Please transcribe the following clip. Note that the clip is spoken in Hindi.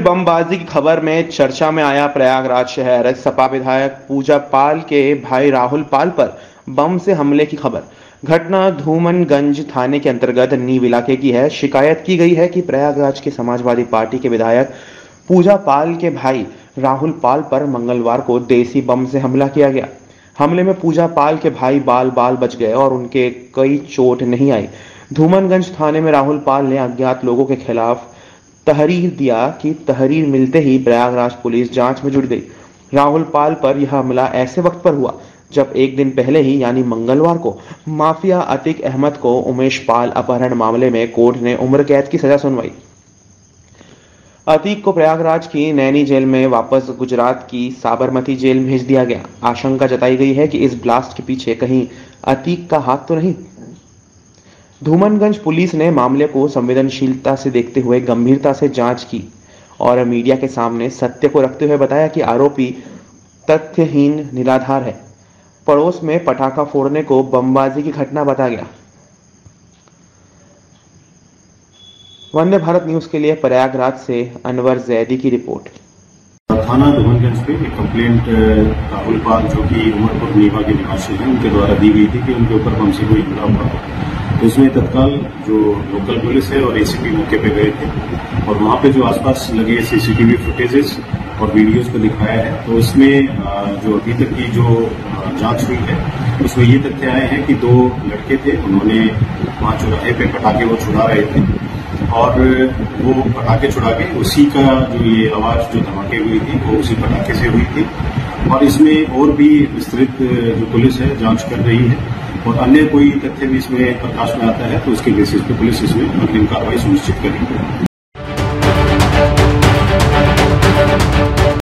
बमबाजी की खबर में चर्चा में आया प्रयागराज शहर। सपा विधायक पूजा पाल के भाई राहुल पाल पर बम से हमले की खबर। घटना धूमनगंज थाने के अंतर्गत नीव इलाके की है। शिकायत की गई है कि प्रयागराज के समाजवादी पार्टी के विधायक पूजा पाल के भाई राहुल पाल पर मंगलवार को देसी बम से हमला किया गया। हमले में पूजा पाल के भाई बाल बच गए और उनके कई चोट नहीं आई। धूमनगंज थाने में राहुल पाल ने अज्ञात लोगों के खिलाफ तहरीर दिया कि तहरीर मिलते ही प्रयागराज पुलिस जांच में जुट गई। राहुल पाल पर यह हमला ऐसे वक्त पर हुआ जब एक दिन पहले ही यानी मंगलवार को माफिया अतीक अहमद को उमेश पाल अपहरण मामले में कोर्ट ने उम्र कैद की सजा सुनवाई। अतीक को प्रयागराज की नैनी जेल में वापस गुजरात की साबरमती जेल भेज दिया गया। आशंका जताई गई है कि इस ब्लास्ट के पीछे कहीं अतीक का हाथ तो नहीं। धूमनगंज पुलिस ने मामले को संवेदनशीलता से देखते हुए गंभीरता से जांच की और मीडिया के सामने सत्य को रखते हुए बताया कि आरोपी तथ्यहीन निराधार है। पड़ोस में पटाखा फोड़ने को बमबाजी की घटना बताया गया। वंदे भारत न्यूज के लिए प्रयागराज से अनवर जैदी की रिपोर्ट। थाना धूमनगंज पे एक कंप्लेंट राहुल पाल जो की उमरपुर नीवा के निवासी है उनके द्वारा दी गई थी कि उनके ऊपर बम से कोई हमला हुआ है। तो इसमें तत्काल जो लोकल पुलिस है और एसीपी मौके पे गए थे और वहां पे जो आसपास लगे सीसीटीवी फुटेजेस और वीडियोस को दिखाया है। तो इसमें जो अभी तक की जो जांच हुई है उसमें ये तथ्य आए हैं कि दो लड़के थे, उन्होंने वहां चौराहे पे पटाखे वो छुड़ा रहे थे और वो पटाखे छुड़ा के उसी का जो ये आवाज जो धमाके हुई थी वो उसी पटाखे से हुई थी। और इसमें और भी विस्तृत जो पुलिस है जांच कर रही है और अन्य कोई तथ्य भी इसमें प्रकाश में आता है तो उसके बेसिस पे पुलिस इसमें अग्रिम कार्रवाई सुनिश्चित करेगी।